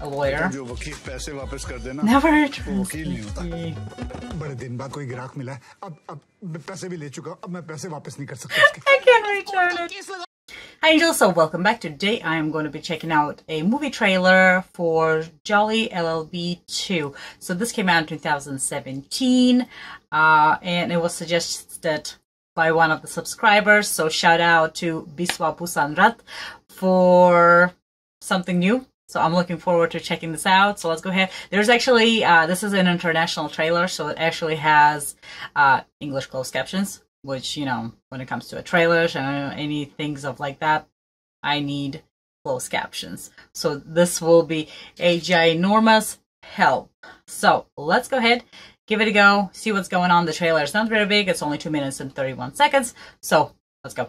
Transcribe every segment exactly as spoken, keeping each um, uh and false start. a lawyer. जो वकील पैसे वापस कर देना। Never वकील नहीं होता। बड़े दिन बाद कोई ग्राहक मिला है। अब अब मैं पैसे भी ले चुका हूँ। अब मैं पैसे वापस नहीं कर सकता। I can't return it. Hi Angel, so welcome back. Today I am going to be checking out a movie trailer for Jolly L L B two. So this came out in two thousand seventeen, uh, and it was suggested by one of the subscribers. So shout out to Biswa Pusanrat for something new. So I'm looking forward to checking this out. So let's go ahead. There's actually, uh, this is an international trailer, so it actually has uh, English closed captions. Which, you know, when it comes to a trailer and any things of like that, I need closed captions. So this will be a ginormous help. So let's go ahead, give it a go, see what's going on. The trailer is not very big. It's only two minutes and thirty-one seconds. So let's go.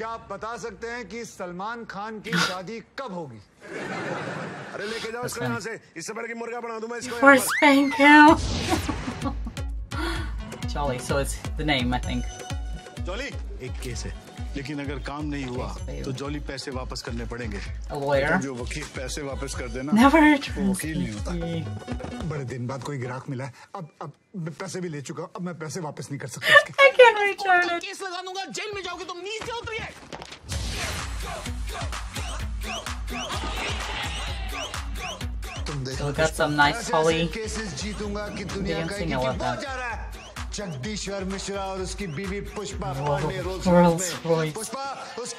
क्या आप बता सकते हैं कि सलमान खान की शादी कब होगी? अरे लेके जाओ इसको यहाँ से, इससे पहले कि मुर्गा बना दूँ मैं इसको। Jolly, so it's the name, I think. Jolly, एक केस है, लेकिन अगर काम नहीं हुआ, तो Jolly पैसे वापस करने पड़ेंगे। A lawyer. जो वकील पैसे वापस कर देना। Never return. वकील नहीं होता। बड़े दिन बाद कोई ग्राहक मिला है। अब अब मैं पैसे भी ले चुका हूँ। अब मैं पैसे वापस नहीं कर सकता। I can't return it. Case लगा दूँगा। जेल में जाओगे तुम। नीचे उतरिए। So got some nice Holly dancing. I love that. जगदीश्वर मिश्रा और उसकी बीवी पुष्पा पांडे रोल्स रॉयस पुष्पा उस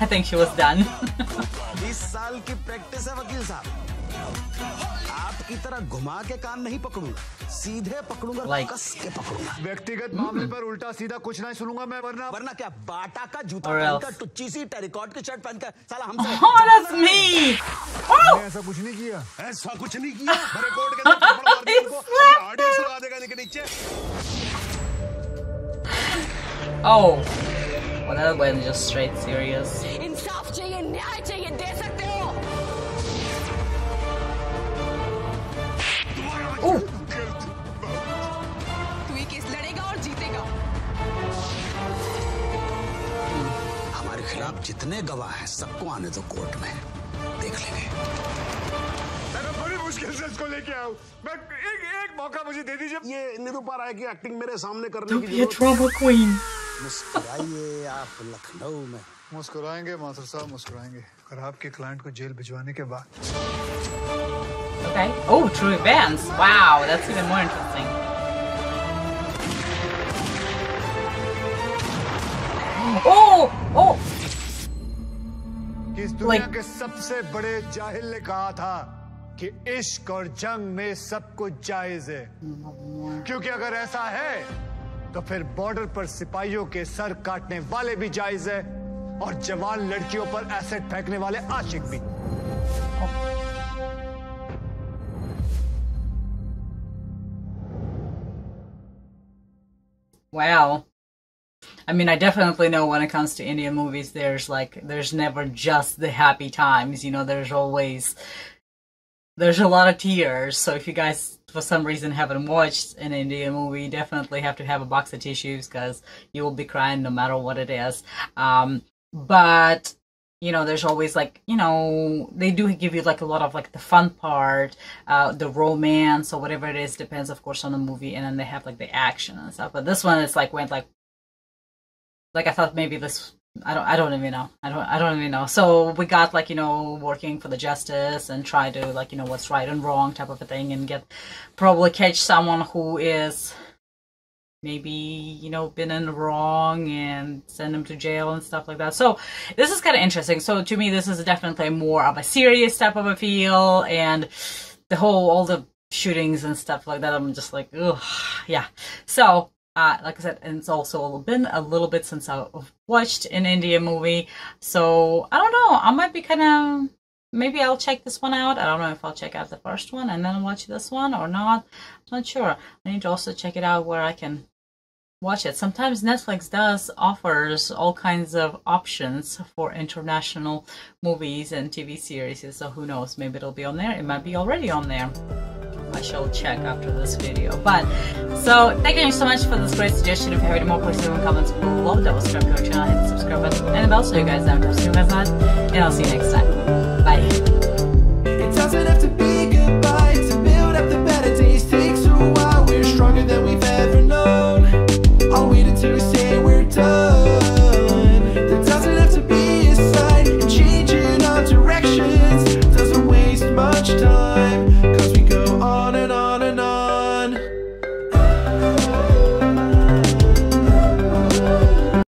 I think she was done. बीस साल की प्रैक्टिस है वकील साहब, आपकी तरह घुमा के कान नहीं पकड़ूंगा, सीधे पकड़ूंगा, कस के पकड़ूंगा। व्यक्तिगत मामले पर उल्टा सीधा कुछ नहीं सुनूंगा मैं, वरना वरना क्या बाटा का जूता पहनकर टुच्ची सी टेरिकॉट की शर्ट पहनकर साला हमसे ऐसा कुछ नहीं किया, ऐसा कुछ नहीं किया। मेरे कोर्ट के अंदर थप्पड़ मार दिया उनको, ऑडियंस लगा देगा इनके नीचे। Oh, well that went just straight serious. इंसाफ चाहिए, न्याय चाहिए, दे सकते हो? Oh, तू ये केस लड़ेगा और जीतेगा। हमारे खिलाफ जितने गवाह हैं, सबको आने दो कोर्ट में। देख लेंगे। मैं बड़ी मुश्किल से इसको लेके आऊँ। मैं एक एक मौका मुझे दे दीजिए। ये निरूपा राय की एक्टिंग मेरे सामने करने की जरूरत है। मुस्कुराइए आप लखनऊ में। मुस्कुराएंगे मास्टर साहब, मुस्कुराएंगे। और आपके क्लाइंट को जेल भिजवाने के बाद। Okay. Oh, true events. Wow, that's even more interesting. Oh, oh. इस दुनिया के सबसे बड़े जाहिल ने कहा था कि इश्क और जंग में सब कुछ जायज है, क्योंकि अगर ऐसा है तो फिर बॉर्डर पर सिपाहियों के सर काटने वाले भी जायज है और जवान लड़कियों पर एसिड फेंकने वाले आशिक भी। Wow. I mean, I definitely know when it comes to Indian movies, there's like, there's never just the happy times, you know, there's always, there's a lot of tears. So if you guys, for some reason, haven't watched an Indian movie, you definitely have to have a box of tissues because you will be crying no matter what it is. Um, but, you know, there's always like, you know, they do give you like a lot of like the fun part, uh, the romance or whatever it is, depends, of course, on the movie. And then they have like the action and stuff. But this one is like, went like, Like I thought maybe this, I don't, I don't even know. I don't, I don't even know. So we got like, you know, working for the justice and try to like, you know, what's right and wrong type of a thing and get, probably catch someone who is maybe, you know, been in the wrong and send them to jail and stuff like that. So this is kind of interesting. So to me, this is definitely more of a serious type of a feel, and the whole, all the shootings and stuff like that. I'm just like, ugh, yeah. So. Uh, like I said, and it's also been a little bit since I've watched an Indian movie. So, I don't know. I might be kind of... Maybe I'll check this one out. I don't know if I'll check out the first one and then watch this one or not. I'm not sure. I need to also check it out where I can watch it. Sometimes Netflix does offers all kinds of options for international movies and T V series. So, who knows? Maybe it'll be on there. It might be already on there. I shall check after this video. But so thank you so much for this great suggestion. If you have any more questions in the comments below, double subscribe to our channel, hit the subscribe button and the bell so you guys don't miss new guys on, and I'll see you next time. Bye. It doesn't have to be